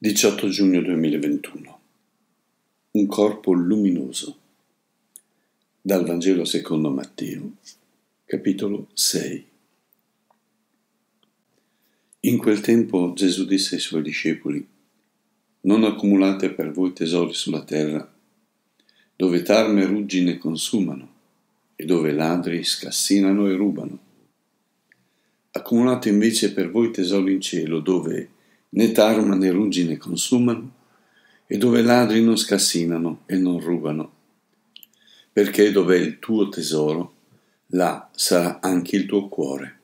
18 giugno 2021. Un corpo luminoso. Dal Vangelo secondo Matteo, capitolo 6. In quel tempo Gesù disse ai suoi discepoli: «Non accumulate per voi tesori sulla terra, dove tarme e ruggine consumano, e dove ladri scassinano e rubano. Accumulate invece per voi tesori in cielo, dove né tarma né ruggine consumano, e dove ladri non scassinano e non rubano. Perché dov'è il tuo tesoro, là sarà anche il tuo cuore.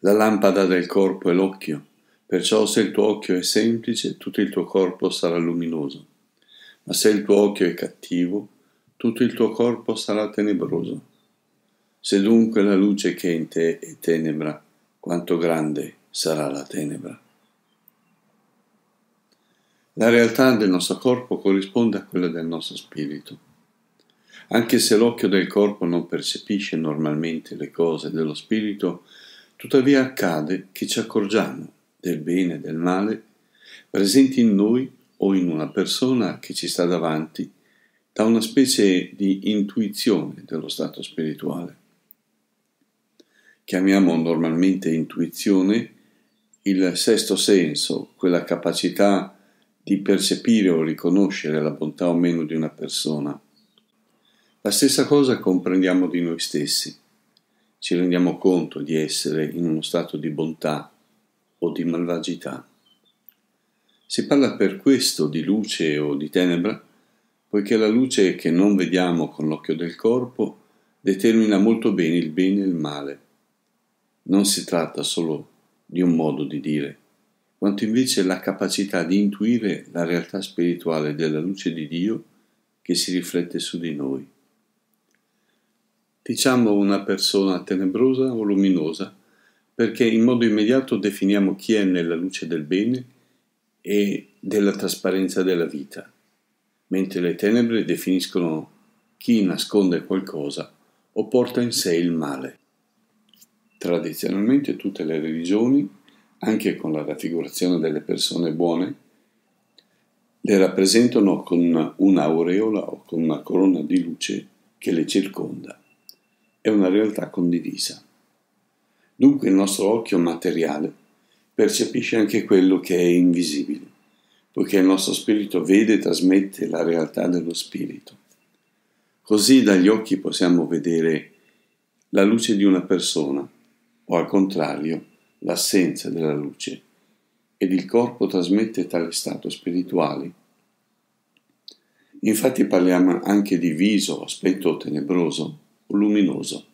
La lampada del corpo è l'occhio, perciò se il tuo occhio è semplice, tutto il tuo corpo sarà luminoso, ma se il tuo occhio è cattivo, tutto il tuo corpo sarà tenebroso. Se dunque la luce che è in te è tenebra, quanto grande sarà la tenebra!» La realtà del nostro corpo corrisponde a quella del nostro spirito. Anche se l'occhio del corpo non percepisce normalmente le cose dello spirito, tuttavia accade che ci accorgiamo del bene e del male presenti in noi o in una persona che ci sta davanti da una specie di intuizione dello stato spirituale. Chiamiamo normalmente intuizione il sesto senso, quella capacità di percepire o riconoscere la bontà o meno di una persona. La stessa cosa comprendiamo di noi stessi. Ci rendiamo conto di essere in uno stato di bontà o di malvagità. Si parla per questo di luce o di tenebra, poiché la luce che non vediamo con l'occhio del corpo determina molto bene e il male. Non si tratta solo di un modo di dire, quanto invece la capacità di intuire la realtà spirituale della luce di Dio che si riflette su di noi. Diciamo una persona tenebrosa o luminosa perché in modo immediato definiamo chi è nella luce del bene e della trasparenza della vita, mentre le tenebre definiscono chi nasconde qualcosa o porta in sé il male. Tradizionalmente tutte le religioni, anche con la raffigurazione delle persone buone, le rappresentano con un'aureola o con una corona di luce che le circonda. È una realtà condivisa. Dunque il nostro occhio materiale percepisce anche quello che è invisibile, poiché il nostro spirito vede e trasmette la realtà dello spirito. Così dagli occhi possiamo vedere la luce di una persona, o al contrario, l'assenza della luce, ed il corpo trasmette tale stato spirituale. Infatti parliamo anche di viso, aspetto tenebroso o luminoso,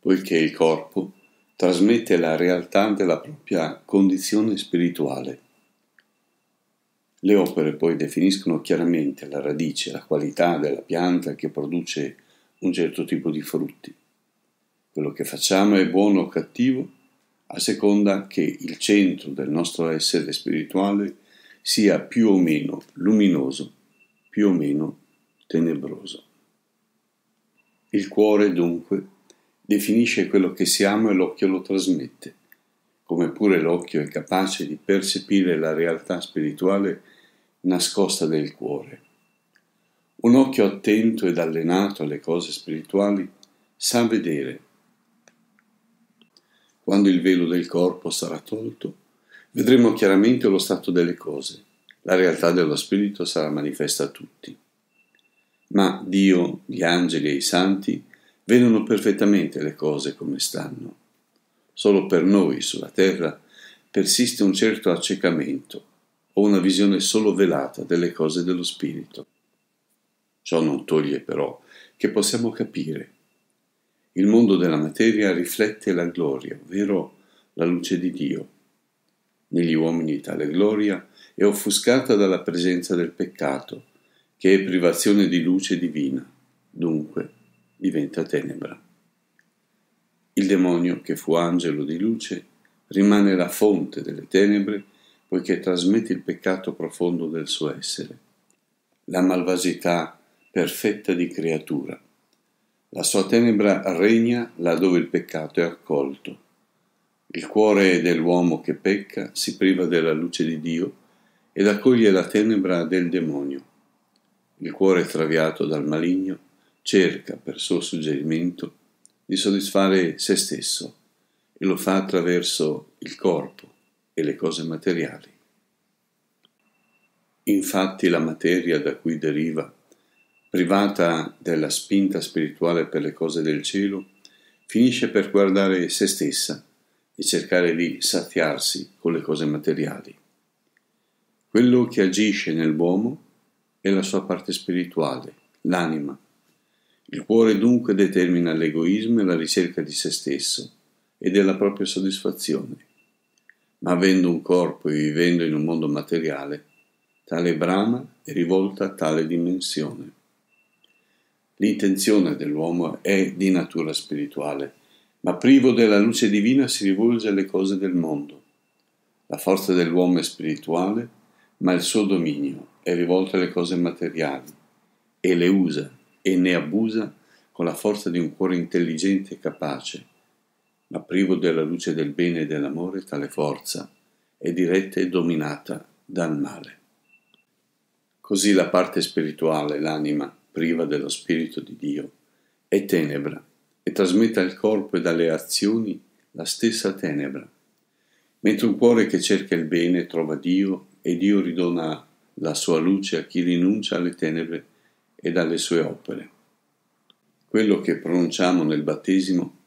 poiché il corpo trasmette la realtà della propria condizione spirituale. Le opere poi definiscono chiaramente la radice, la qualità della pianta che produce un certo tipo di frutti. Quello che facciamo è buono o cattivo, a seconda che il centro del nostro essere spirituale sia più o meno luminoso, più o meno tenebroso. Il cuore, dunque, definisce quello che siamo e l'occhio lo trasmette, come pure l'occhio è capace di percepire la realtà spirituale nascosta del cuore. Un occhio attento ed allenato alle cose spirituali sa vedere. Quando il velo del corpo sarà tolto, vedremo chiaramente lo stato delle cose. La realtà dello spirito sarà manifesta a tutti. Ma Dio, gli angeli e i santi vedono perfettamente le cose come stanno. Solo per noi, sulla terra, persiste un certo accecamento o una visione solo velata delle cose dello spirito. Ciò non toglie però che possiamo capire. Il mondo della materia riflette la gloria, ovvero la luce di Dio. Negli uomini tale gloria è offuscata dalla presenza del peccato, che è privazione di luce divina, dunque diventa tenebra. Il demonio, che fu angelo di luce, rimane la fonte delle tenebre, poiché trasmette il peccato profondo del suo essere, la malvagità perfetta di creatura. La sua tenebra regna laddove il peccato è accolto. Il cuore dell'uomo che pecca si priva della luce di Dio ed accoglie la tenebra del demonio. Il cuore traviato dal maligno cerca, per suo suggerimento, di soddisfare se stesso e lo fa attraverso il corpo e le cose materiali. Infatti la materia da cui deriva, privata della spinta spirituale per le cose del cielo, finisce per guardare se stessa e cercare di saziarsi con le cose materiali. Quello che agisce nell'uomo è la sua parte spirituale, l'anima. Il cuore dunque determina l'egoismo e la ricerca di se stesso e della propria soddisfazione. Ma avendo un corpo e vivendo in un mondo materiale, tale brama è rivolta a tale dimensione. L'intenzione dell'uomo è di natura spirituale, ma privo della luce divina si rivolge alle cose del mondo. La forza dell'uomo è spirituale, ma il suo dominio è rivolto alle cose materiali e le usa e ne abusa con la forza di un cuore intelligente e capace, ma privo della luce del bene e dell'amore tale forza è diretta e dominata dal male. Così la parte spirituale, l'anima, priva dello Spirito di Dio, è tenebra e trasmette al corpo e dalle azioni la stessa tenebra, mentre un cuore che cerca il bene trova Dio e Dio ridona la sua luce a chi rinuncia alle tenebre e alle sue opere. Quello che pronunciamo nel battesimo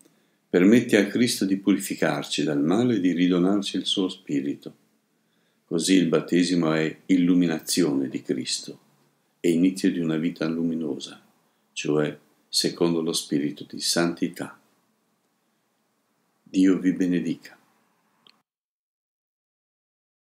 permette a Cristo di purificarci dal male e di ridonarci il suo Spirito. Così il battesimo è illuminazione di Cristo e inizio di una vita luminosa, cioè secondo lo spirito di santità. Dio vi benedica.